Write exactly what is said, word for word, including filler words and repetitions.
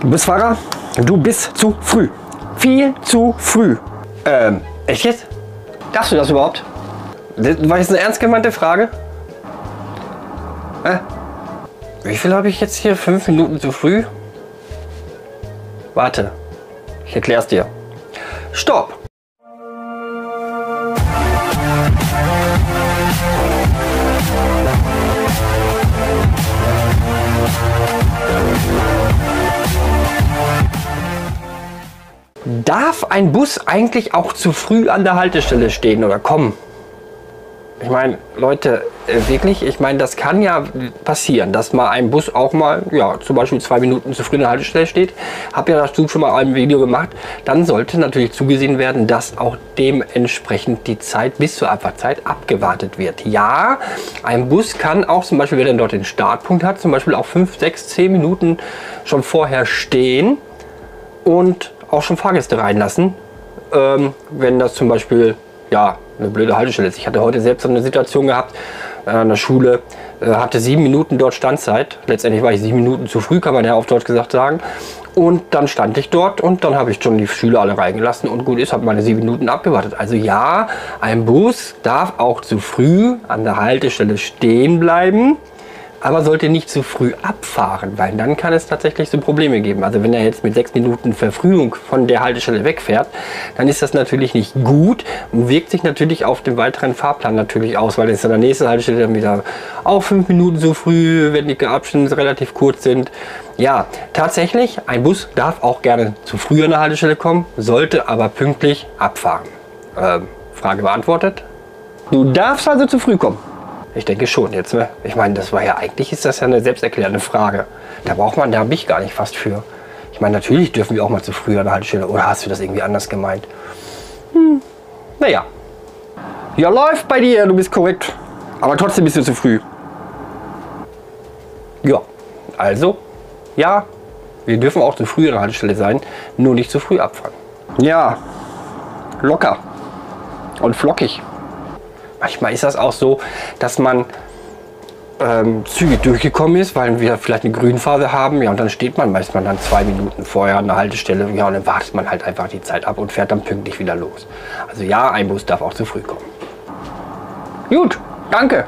Du bist Fahrer, du bist zu früh. Viel zu früh. Ähm, echt jetzt? Darfst du das überhaupt? War jetzt eine ernst gemeinte Frage? Hä? Wie viel habe ich jetzt hier? Fünf Minuten zu früh? Warte, ich erkläre es dir. Stopp! Darf ein Bus eigentlich auch zu früh an der Haltestelle stehen oder kommen? Ich meine, Leute, wirklich, ich meine, das kann ja passieren, dass mal ein Bus auch mal, ja, zum Beispiel zwei Minuten zu früh an der Haltestelle steht. Habe ja dazu schon mal ein Video gemacht. Dann sollte natürlich zugesehen werden, dass auch dementsprechend die Zeit bis zur Abfahrtzeit abgewartet wird. Ja, ein Bus kann auch zum Beispiel, wenn er dort den Startpunkt hat, zum Beispiel auch fünf, sechs, zehn Minuten schon vorher stehen und auch schon Fahrgäste reinlassen, ähm, wenn das zum Beispiel, ja, eine blöde Haltestelle ist. Ich hatte heute selbst so eine Situation gehabt, äh, an der Schule, äh, hatte sieben Minuten dort Standzeit. Letztendlich war ich sieben Minuten zu früh, kann man ja auf Deutsch gesagt sagen. Und dann stand ich dort und dann habe ich schon die Schüler alle reingelassen und gut ist, habe meine sieben Minuten abgewartet. Also ja, ein Bus darf auch zu früh an der Haltestelle stehen bleiben, aber sollte nicht zu früh abfahren, weil dann kann es tatsächlich so Probleme geben. Also wenn er jetzt mit sechs Minuten Verfrühung von der Haltestelle wegfährt, dann ist das natürlich nicht gut und wirkt sich natürlich auf den weiteren Fahrplan natürlich aus, weil es an der nächsten Haltestelle dann wieder auch fünf Minuten so früh, wenn die Abstände relativ kurz sind. Ja, tatsächlich, ein Bus darf auch gerne zu früh an der Haltestelle kommen, sollte aber pünktlich abfahren. Ähm, Frage beantwortet. Du darfst also zu früh kommen. Ich denke schon jetzt, ne? Ich meine, das war ja eigentlich, ist das ja eine selbsterklärende Frage. Da braucht man, da habe ich gar nicht fast für. Ich meine, natürlich dürfen wir auch mal zu früh an der Haltestelle. Oder hast du das irgendwie anders gemeint? Hm, naja. Ja, läuft bei dir, du bist korrekt. Aber trotzdem bist du zu früh. Ja, also, ja, wir dürfen auch zu früh an der Haltestelle sein, nur nicht zu früh abfahren. Ja, locker und flockig. Manchmal ist das auch so, dass man ähm, zügig durchgekommen ist, weil wir vielleicht eine Grünphase haben. Ja, und dann steht man meistens dann zwei Minuten vorher an der Haltestelle. Ja, und dann wartet man halt einfach die Zeit ab und fährt dann pünktlich wieder los. Also ja, ein Bus darf auch zu früh kommen. Gut, danke.